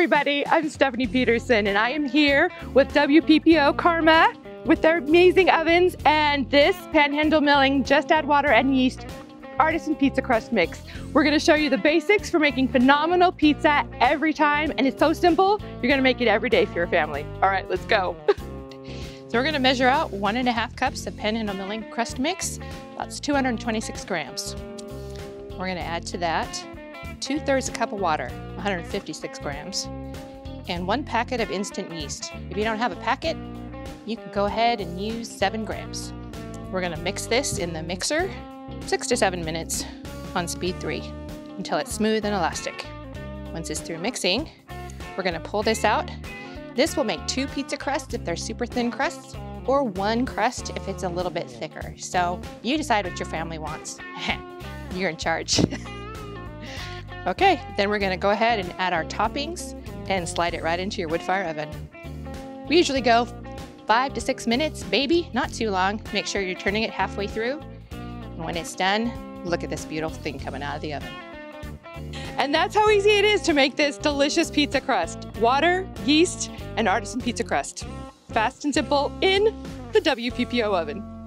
everybody. I'm Stephanie Peterson, and I am here with WPPO Karma with their amazing ovens and this Panhandle Milling Just Add Water and Yeast Artisan Pizza Crust Mix. We're gonna show you the basics for making phenomenal pizza every time, and it's so simple, you're gonna make it every day for your family. All right, let's go. So we're gonna measure out 1.5 cups of Panhandle Milling Crust Mix. That's 226 grams. We're gonna add to that 2/3 a cup of water, 156 grams, and 1 packet of instant yeast. If you don't have a packet, you can go ahead and use 7 grams. We're gonna mix this in the mixer 6 to 7 minutes on speed 3 until it's smooth and elastic. Once it's through mixing, we're gonna pull this out. This will make 2 pizza crusts if they're super thin crusts, or 1 crust if it's a little bit thicker. So you decide what your family wants. You're in charge. Okay, then we're gonna go ahead and add our toppings and slide it right into your wood fire oven. We usually go 5 to 6 minutes, maybe, not too long. Make sure you're turning it halfway through. And when it's done, look at this beautiful thing coming out of the oven. And that's how easy it is to make this delicious pizza crust. Water, yeast, and artisan pizza crust. Fast and simple in the WPPO oven.